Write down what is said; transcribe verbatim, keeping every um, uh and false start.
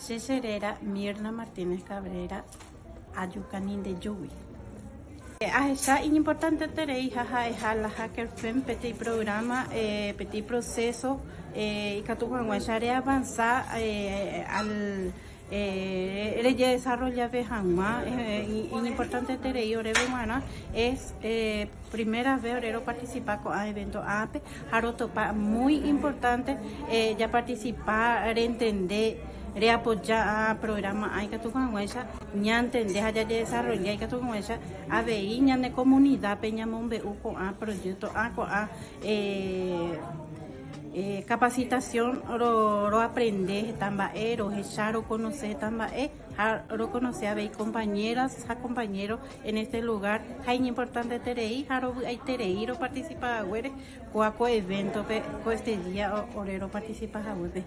Cecerera Mirna Martínez Cabrera, Ayucanín de Lluvia. Está importante tener la Hacker Femme, petit programa, eh, petit proceso, y que tú avanzar al ella desarrolla vejama, y importante tener y orebe humana es eh, primera vez orero participar con eventos ape, jarotopa muy importante eh, ya participar, entender. Reapoyar a programa hay que tu con ella, ni entender allá de desarrollar hay que tu con ella, a ver niña de comunidad peñamón beuco a proyecto a a capacitación lo lo aprender tambae, lo echar lo conocer tambae, lo conocer a ver compañeras a compañeros en este lugar hay importante terei, jaro hay terei lo participa a güere, coaco evento que este día orero participa a güere.